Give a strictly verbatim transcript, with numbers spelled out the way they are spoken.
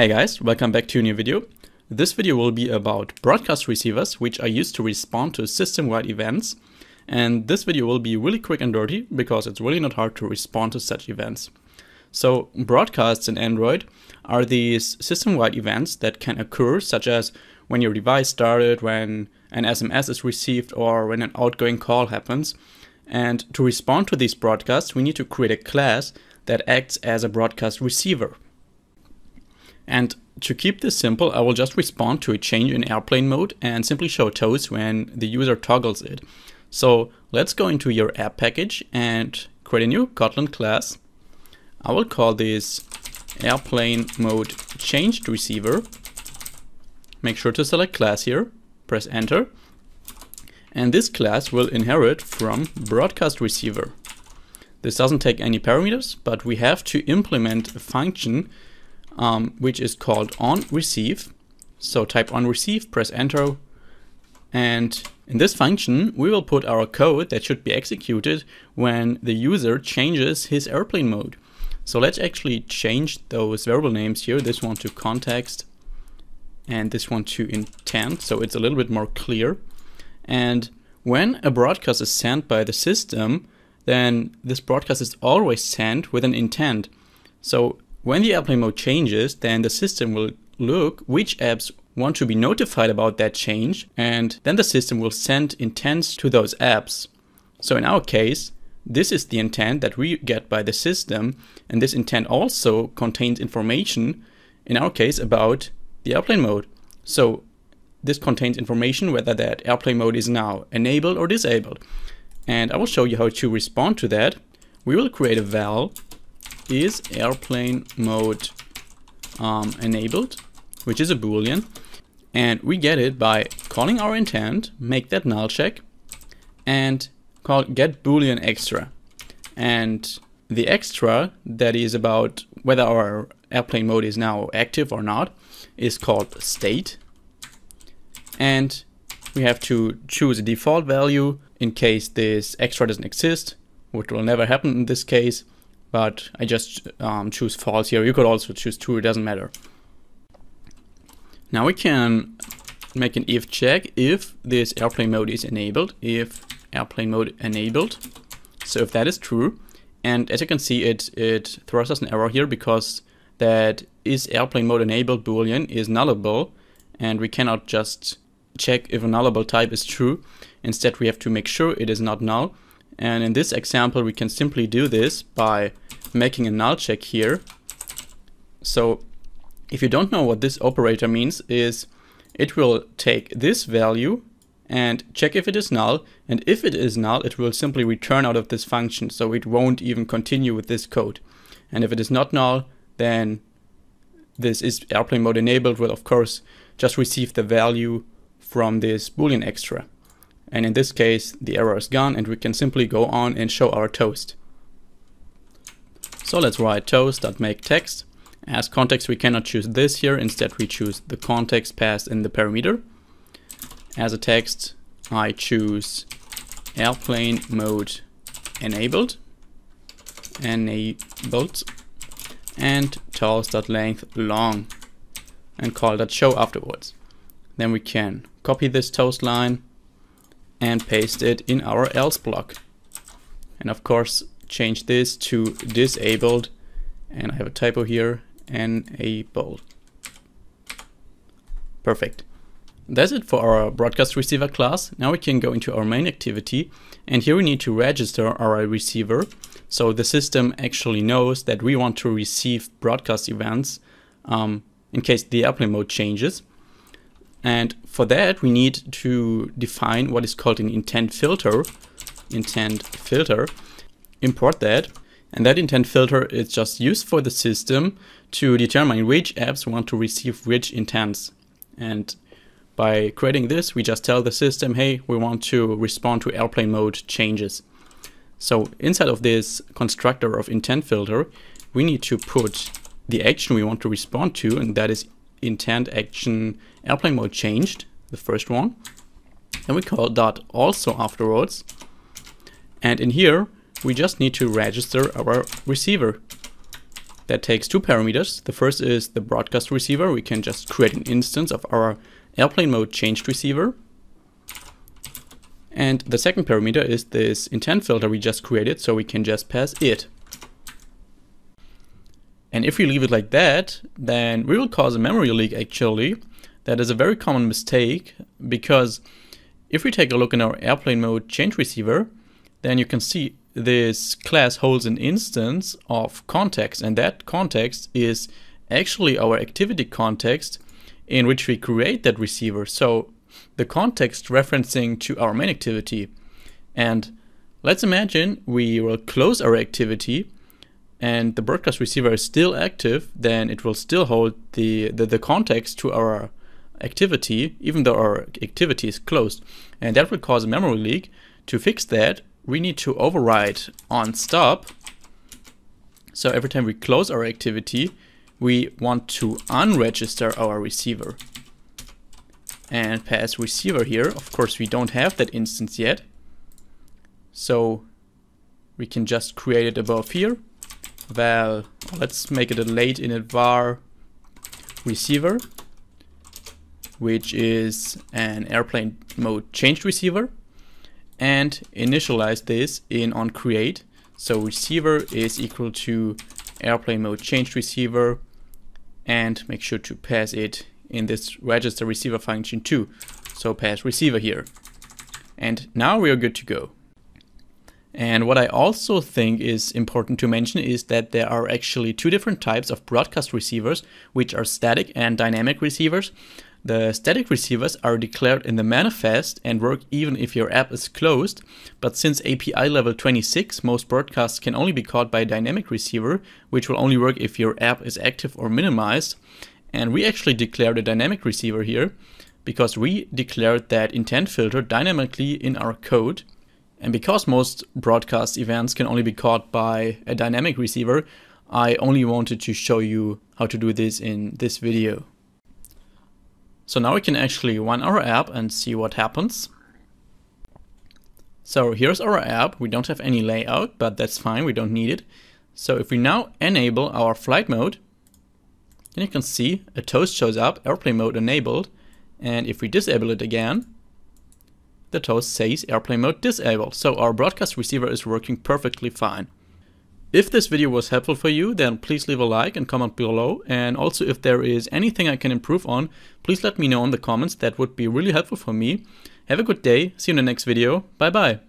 Hey guys, welcome back to a new video. This video will be about broadcast receivers, which are used to respond to system-wide events. And this video will be really quick and dirty because it's really not hard to respond to such events. So broadcasts in Android are these system-wide events that can occur, such as when your device started, when an S M S is received, or when an outgoing call happens. And to respond to these broadcasts, we need to create a class that acts as a broadcast receiver. And to keep this simple, I will just respond to a change in airplane mode and simply show toast when the user toggles it. So let's go into your app package and create a new Kotlin class. I will call this AirplaneModeChangedReceiver. Make sure to select class here, press enter. And this class will inherit from BroadcastReceiver. This doesn't take any parameters, but we have to implement a function Um, which is called onReceive. So type onReceive, press enter, and in this function we will put our code that should be executed when the user changes his airplane mode. So let's actually change those variable names here, this one to context and this one to intent, so it's a little bit more clear. And when a broadcast is sent by the system, then this broadcast is always sent with an intent. So when the airplane mode changes, then the system will look which apps want to be notified about that change, and then the system will send intents to those apps. So in our case, this is the intent that we get by the system, and this intent also contains information, in our case, about the airplane mode. So this contains information whether that airplane mode is now enabled or disabled. And I will show you how to respond to that. We will create a val is airplane mode um, enabled, which is a boolean, and we get it by calling our intent, make that null check, and call getBooleanExtra, and the extra that is about whether our airplane mode is now active or not is called state, and we have to choose a default value in case this extra doesn't exist, which will never happen in this case. But I just um, choose false here. You could also choose true, it doesn't matter. Now we can make an if check if this airplane mode is enabled, if airplane mode enabled. So if that is true, and as you can see, it, it throws us an error here because that is airplane mode enabled boolean is nullable, and we cannot just check if a nullable type is true. Instead, we have to make sure it is not null. And in this example, we can simply do this by making a null check here. So if you don't know what this operator means, is it will take this value and check if it is null. And if it is null, it will simply return out of this function. So it won't even continue with this code. And if it is not null, then this is airplane mode enabled will, of course, just receive the value from this Boolean extra. And in this case, the error is gone, and we can simply go on and show our toast. So let's write toast.makeText. As context, we cannot choose this here. Instead, we choose the context pass in the parameter. As a text, I choose airplane mode enabled, enabled, and toast.length long, and call that show afterwards. Then we can copy this toast line and paste it in our else block. And of course, change this to disabled, and I have a typo here, enabled. Perfect. That's it for our broadcast receiver class. Now we can go into our main activity, and here we need to register our receiver. So the system actually knows that we want to receive broadcast events um, in case the airplane mode changes. And for that, we need to define what is called an intent filter, intent filter, import that. And that intent filter is just used for the system to determine which apps want to receive which intents. And by creating this, we just tell the system, hey, we want to respond to airplane mode changes. So inside of this constructor of intent filter, we need to put the action we want to respond to, and that is intent action airplane mode changed, the first one, and we call dot also afterwards, and in here we just need to register our receiver. that takes two parameters. The first is the broadcast receiver. We can just create an instance of our airplane mode changed receiver. And the second parameter is this intent filter we just created, so we can just pass it. And if we leave it like that, then we will cause a memory leak actually. That is a very common mistake, because if we take a look in our airplane mode change receiver, then you can see this class holds an instance of context, and that context is actually our activity context in which we create that receiver. So the context referencing to our main activity. And let's imagine we will close our activity and the broadcast receiver is still active, then it will still hold the, the, the context to our activity, even though our activity is closed. And that will cause a memory leak. To fix that, we need to override onStop. So every time we close our activity, we want to unregister our receiver and pass receiver here. Of course, we don't have that instance yet, so we can just create it above here. Well, let's make it a late-init var receiver, which is an airplane mode changed receiver, and initialize this in onCreate. So receiver is equal to airplane mode changed receiver, and make sure to pass it in this register receiver function too. So pass receiver here. And now we are good to go. And what I also think is important to mention is that there are actually two different types of broadcast receivers, which are static and dynamic receivers. The static receivers are declared in the manifest and work even if your app is closed, but since A P I level twenty-six, most broadcasts can only be caught by a dynamic receiver, which will only work if your app is active or minimized. And we actually declared a dynamic receiver here because we declared that intent filter dynamically in our code. And because most broadcast events can only be caught by a dynamic receiver, I only wanted to show you how to do this in this video. So now we can actually run our app and see what happens. So here's our app. We don't have any layout, but that's fine. We don't need it. So if we now enable our flight mode, and you can see a toast shows up, airplane mode enabled. And if we disable it again, the toast says airplane mode disabled. So our broadcast receiver is working perfectly fine. If this video was helpful for you, then please leave a like and comment below. And also if there is anything I can improve on, please let me know in the comments. That would be really helpful for me. Have a good day. See you in the next video. Bye bye.